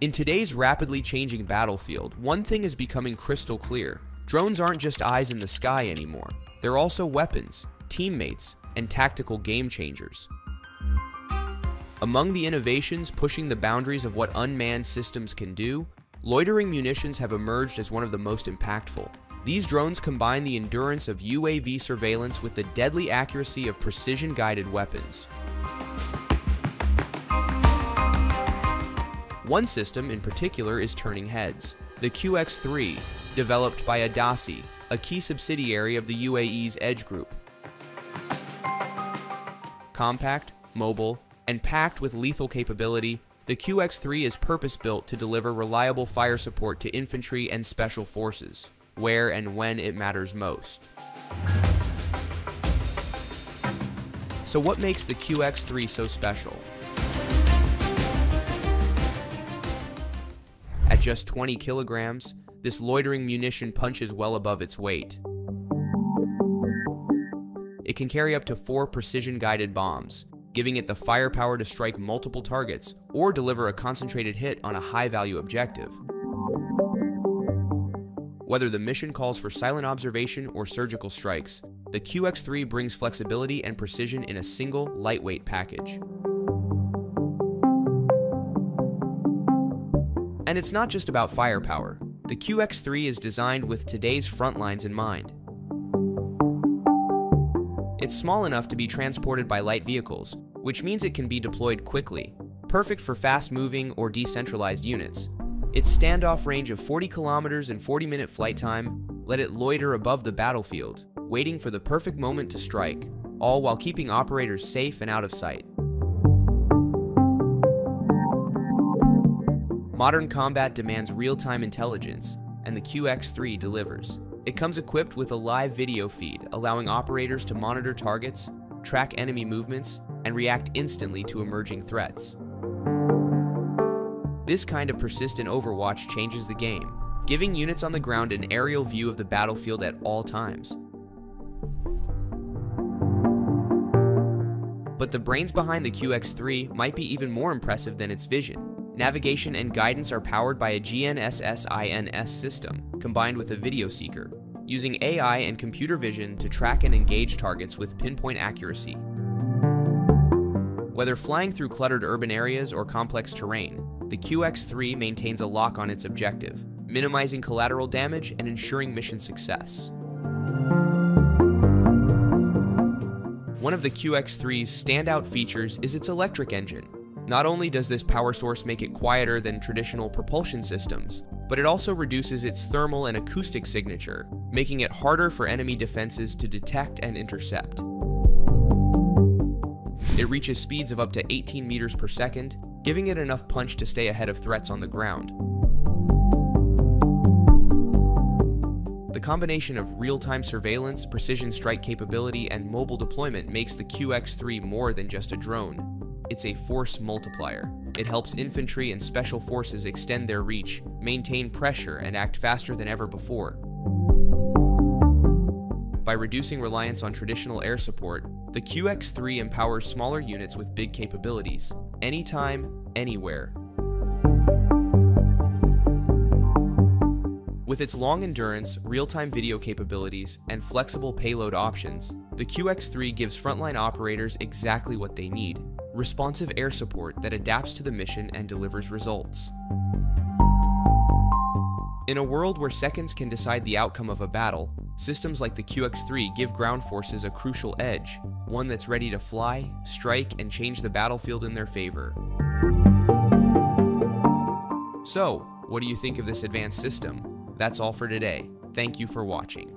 In today's rapidly changing battlefield, one thing is becoming crystal clear. Drones aren't just eyes in the sky anymore. They're also weapons, teammates, and tactical game changers. Among the innovations pushing the boundaries of what unmanned systems can do, loitering munitions have emerged as one of the most impactful. These drones combine the endurance of UAV surveillance with the deadly accuracy of precision-guided weapons. One system in particular is turning heads. The QX-3, developed by ADASI, a key subsidiary of the UAE's EDGE Group. Compact, mobile, and packed with lethal capability, the QX-3 is purpose-built to deliver reliable fire support to infantry and special forces, where and when it matters most. So what makes the QX-3 so special? At just 20 kilograms, this loitering munition punches well above its weight. It can carry up to 4 precision-guided bombs, giving it the firepower to strike multiple targets or deliver a concentrated hit on a high-value objective. Whether the mission calls for silent observation or surgical strikes, the QX-3 brings flexibility and precision in a single, lightweight package. And it's not just about firepower. The QX-3 is designed with today's front lines in mind. It's small enough to be transported by light vehicles, which means it can be deployed quickly, perfect for fast-moving or decentralized units. Its standoff range of 40 kilometers and 40-minute flight time let it loiter above the battlefield, waiting for the perfect moment to strike, all while keeping operators safe and out of sight. Modern combat demands real-time intelligence, and the QX-3 delivers. It comes equipped with a live video feed, allowing operators to monitor targets, track enemy movements, and react instantly to emerging threats. This kind of persistent overwatch changes the game, giving units on the ground an aerial view of the battlefield at all times. But the brains behind the QX-3 might be even more impressive than its vision. Navigation and guidance are powered by a GNSS-INS system, combined with a video seeker, using AI and computer vision to track and engage targets with pinpoint accuracy. Whether flying through cluttered urban areas or complex terrain, the QX-3 maintains a lock on its objective, minimizing collateral damage and ensuring mission success. One of the QX-3's standout features is its electric engine. Not only does this power source make it quieter than traditional propulsion systems, but it also reduces its thermal and acoustic signature, making it harder for enemy defenses to detect and intercept. It reaches speeds of up to 18 meters per second, giving it enough punch to stay ahead of threats on the ground. The combination of real-time surveillance, precision strike capability, and mobile deployment makes the QX-3 more than just a drone. It's a force multiplier. It helps infantry and special forces extend their reach, maintain pressure, and act faster than ever before. By reducing reliance on traditional air support, the QX-3 empowers smaller units with big capabilities, anytime, anywhere. With its long endurance, real-time video capabilities, and flexible payload options, the QX-3 gives frontline operators exactly what they need: responsive air support that adapts to the mission and delivers results. In a world where seconds can decide the outcome of a battle, systems like the QX-3 give ground forces a crucial edge, one that's ready to fly, strike, and change the battlefield in their favor. So, what do you think of this advanced system? That's all for today. Thank you for watching.